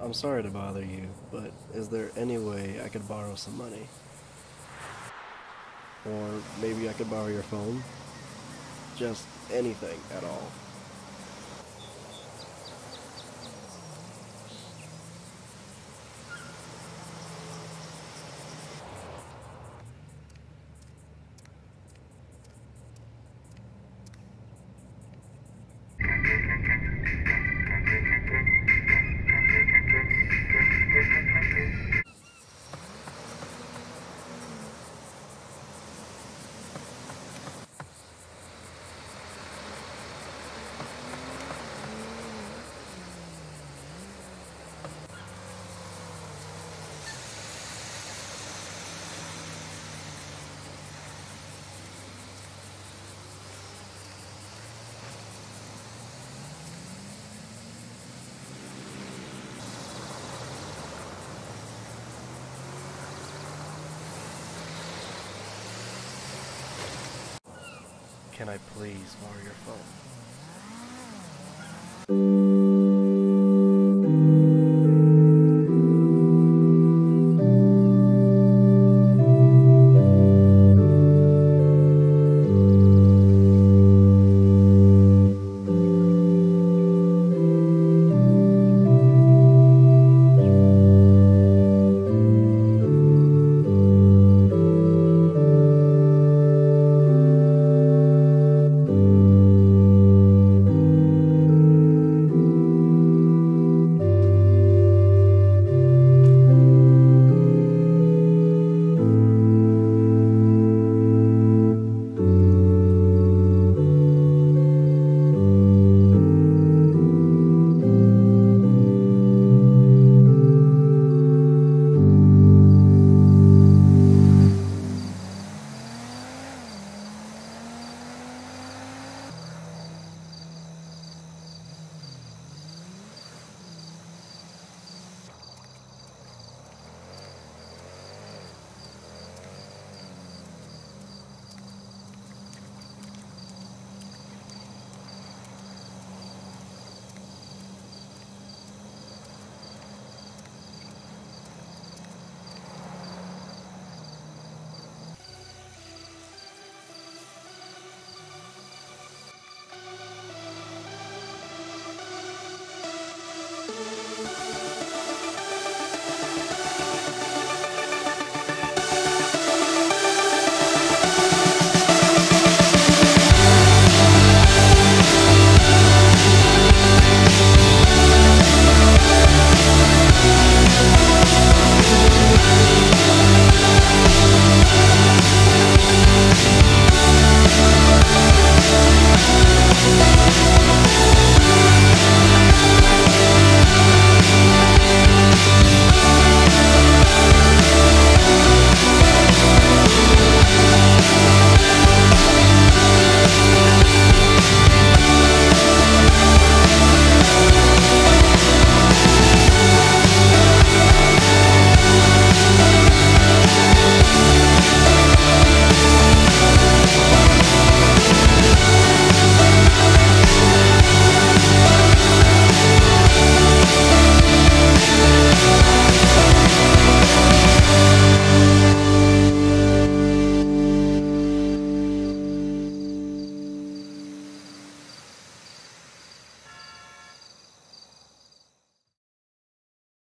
I'm sorry to bother you, but is there any way I could borrow some money? Or maybe I could borrow your phone? Just anything at all. Can I please borrow your phone?